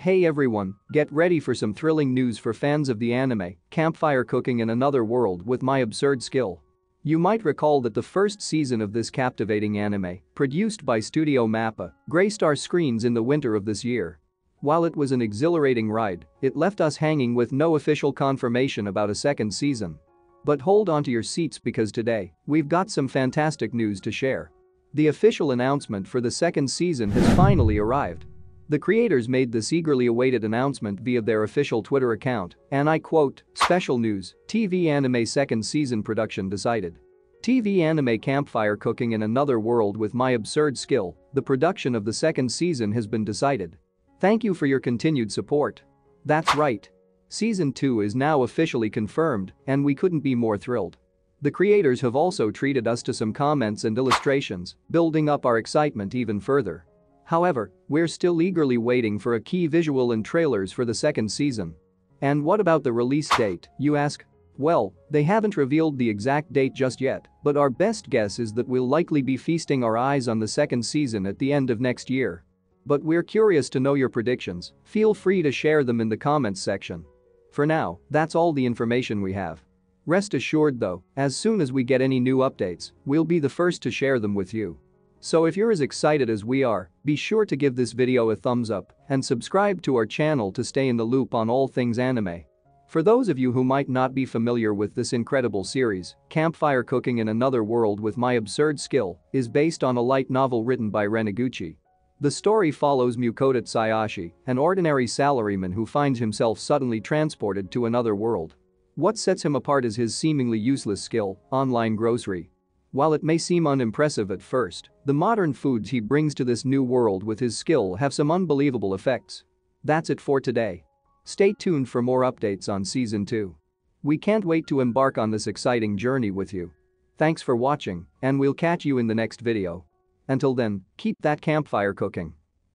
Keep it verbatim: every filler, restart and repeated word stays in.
Hey everyone, get ready for some thrilling news for fans of the anime, Campfire Cooking in Another World with My Absurd Skill. You might recall that the first season of this captivating anime, produced by Studio Mappa, graced our screens in the winter of this year. While it was an exhilarating ride, it left us hanging with no official confirmation about a second season. But hold on to your seats because today, we've got some fantastic news to share. The official announcement for the second season has finally arrived. The creators made this eagerly awaited announcement via their official Twitter account, and I quote, "Special news, T V anime second season production decided. T V anime Campfire Cooking in Another World with My Absurd Skill, the production of the second season has been decided. Thank you for your continued support." That's right. Season two is now officially confirmed, and we couldn't be more thrilled. The creators have also treated us to some comments and illustrations, building up our excitement even further. However, we're still eagerly waiting for a key visual and trailers for the second season. And what about the release date, you ask? Well, they haven't revealed the exact date just yet, but our best guess is that we'll likely be feasting our eyes on the second season at the end of next year. But we're curious to know your predictions, feel free to share them in the comments section. For now, that's all the information we have. Rest assured though, as soon as we get any new updates, we'll be the first to share them with you. So if you're as excited as we are, be sure to give this video a thumbs up and subscribe to our channel to stay in the loop on all things anime. For those of you who might not be familiar with this incredible series, Campfire Cooking in Another World with My Absurd Skill is based on a light novel written by Ren Eguchi. The story follows Mukoda Tsuyoshi, an ordinary salaryman who finds himself suddenly transported to another world. What sets him apart is his seemingly useless skill, online grocery. While it may seem unimpressive at first, the modern foods he brings to this new world with his skill have some unbelievable effects. That's it for today. Stay tuned for more updates on Season two. We can't wait to embark on this exciting journey with you. Thanks for watching, and we'll catch you in the next video. Until then, keep that campfire cooking.